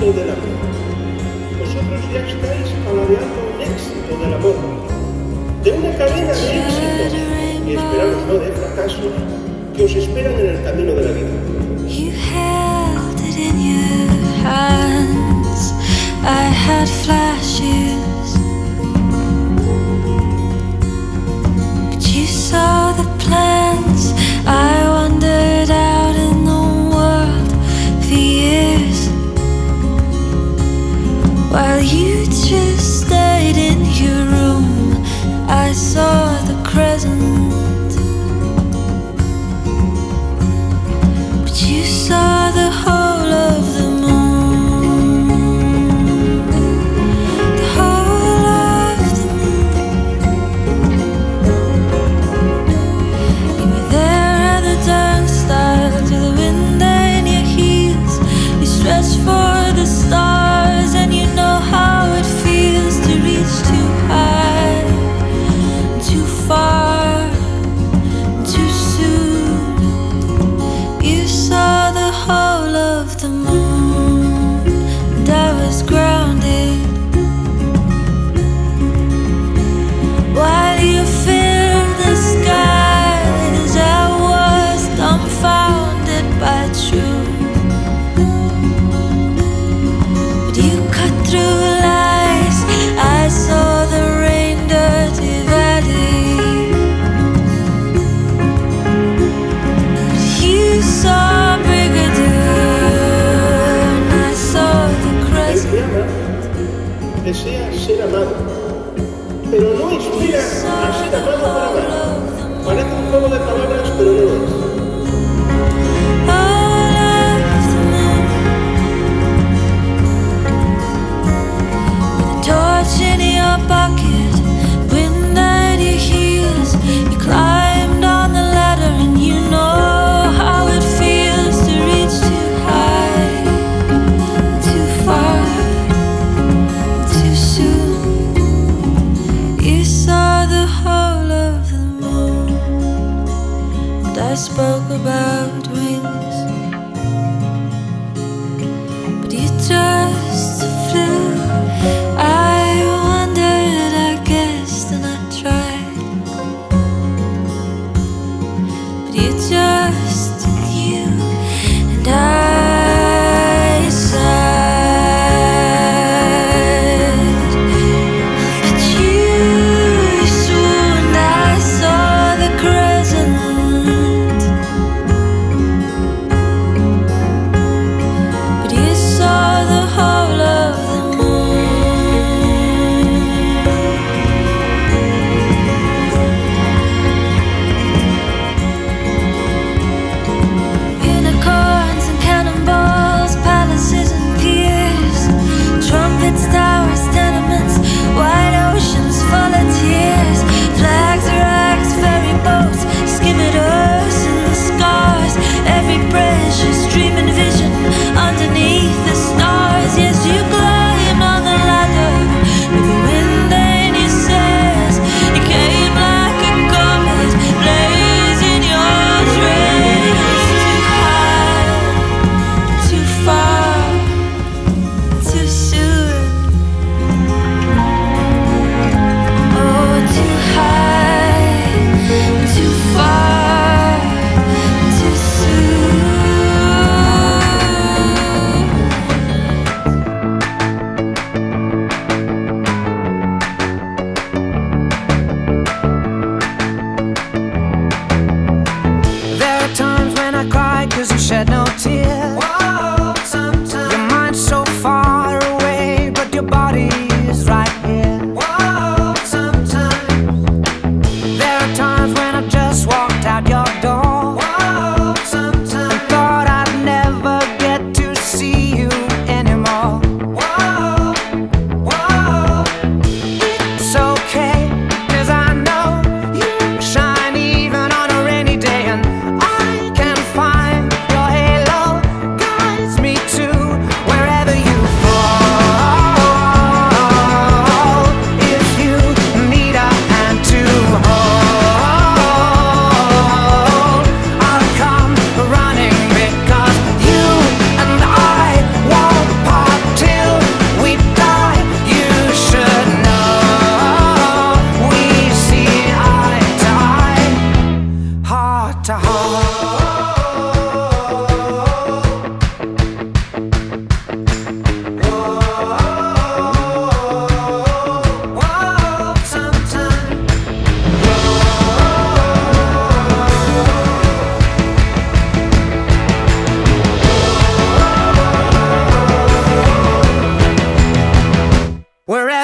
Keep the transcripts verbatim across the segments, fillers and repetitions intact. éxito del amor. Vosotros ya estáis paladeando un éxito del amor, de una cadena de éxitos, y esperamos no de fracasos, que os esperan en el camino de la vida. You held it in your hands. I had flashes, but you saw the plans. I wandered out in the world for years, while you just stayed in your room. I saw the crescent, but you saw the whole of the moon, the whole of the moon. You were there at the dance style, to the wind in your heels. You stretched for the stars, and you know how it feels to reach too high, too far. Desea ser amado, pero no inspira a ser amado para amar. Parece un juego de palabras, pero no lo es. But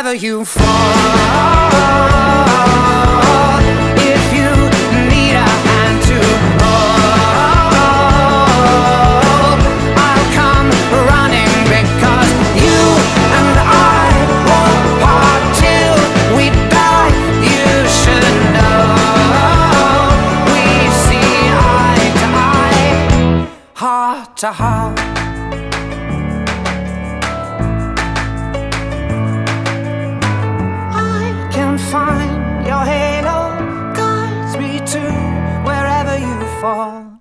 wherever you fall, if you need a hand to hold, I'll come running, because you and I won't part till we die. You should know we see eye to eye, heart to heart. Find your halo, guides me to wherever you fall.